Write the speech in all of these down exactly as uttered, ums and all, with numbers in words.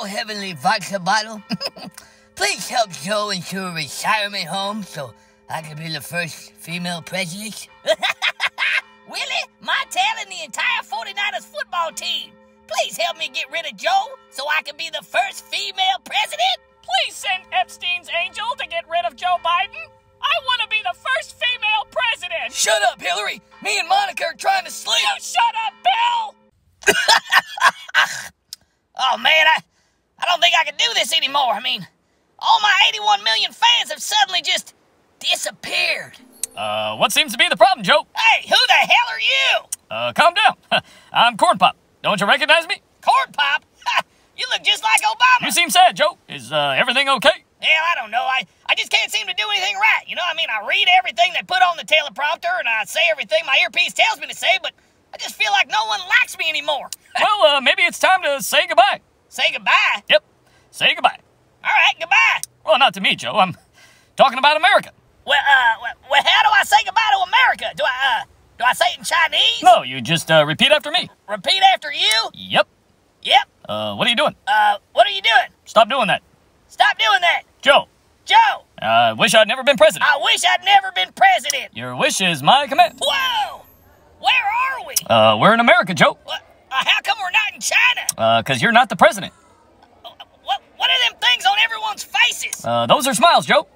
oh heavenly vodka bottle, please help Joe into a retirement home so I can be the first female president? Willie, Montel, and the entire forty-niners football team, please help me get rid of Joe so I can be the first female president? Please send Epstein's angel to get rid of Joe Biden. I want to be the first female president. Shut up, Hillary. Me and Monica are trying to sleep. You shut up, Bill. Oh, man, I, I don't think I can do this anymore. I mean, all my eighty-one million fans have suddenly just disappeared. Uh, what seems to be the problem, Joe? Hey, who the hell are you? Uh, calm down. I'm Corn Pop. Don't you recognize me? Corn Pop? You look just like Obama. You seem sad, Joe. Is uh, everything okay? Hell, I don't know. I, I just can't seem to do anything right. You know, I mean, I read everything they put on the teleprompter, and I say everything my earpiece tells me to say, but I just feel like no one likes me anymore. Well, uh, maybe it's time to say goodbye. Say goodbye? Yep. Say goodbye. All right, goodbye. Well, not to me, Joe. I'm talking about America. Well, uh, well, how do I say goodbye to America? Do I, uh, do I say it in Chinese? No, you just, uh, repeat after me. Repeat after you? Yep. Yep. Uh, what are you doing? Uh, what are you doing? Stop doing that. Stop doing that. Joe. Joe. I uh, wish I'd never been president. I wish I'd never been president. Your wish is my command. Whoa! Where are we? Uh, we're in America, Joe. What? Uh, how come we're not in China? Uh, because you're not the president. Uh, what, what are them things on everyone's faces? Uh, those are smiles, Joe.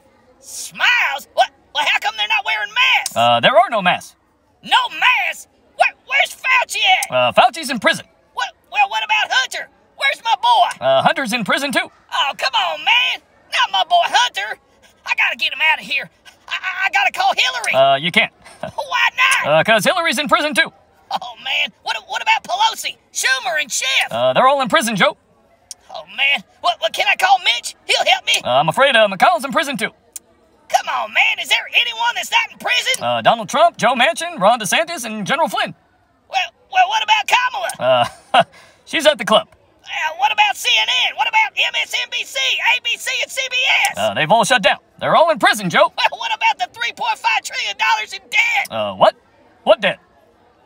Smiles? What? Well, how come they're not wearing masks? Uh, there are no masks. No masks? Where, where's Fauci at? Uh, Fauci's in prison. What? Well, what about Hunter? Where's my boy? Uh, Hunter's in prison, too. Oh, come on, man. Not my boy, Hunter. I gotta get him out of here. I, I, I gotta call Hillary. Uh, you can't. Why not? Uh, because Hillary's in prison, too. Oh, man. What What about Pelosi, Schumer, and Schiff? Uh, they're all in prison, Joe. Oh, man. What, what can I call Mitch? He'll help me. Uh, I'm afraid uh, McConnell's in prison, too. Come on, man. Is there anyone that's not in prison? Uh, Donald Trump, Joe Manchin, Ron DeSantis, and General Flynn. Well, well what about Kamala? Uh, she's at the club. Uh, what about C N N? What about M S N B C, A B C, and C B S? Uh, they've all shut down. They're all in prison, Joe. Well, what about the three point five trillion dollars in debt? Uh, what? What debt?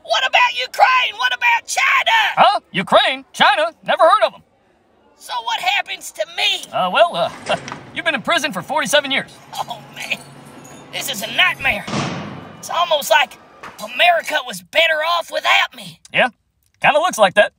What about Ukraine? What about China? Huh? Ukraine? China? Never heard of them. So what happens to me? Uh, well, uh, you've been in prison for forty-seven years. Oh, man. This is a nightmare. It's almost like America was better off without me. Yeah, kind of looks like that.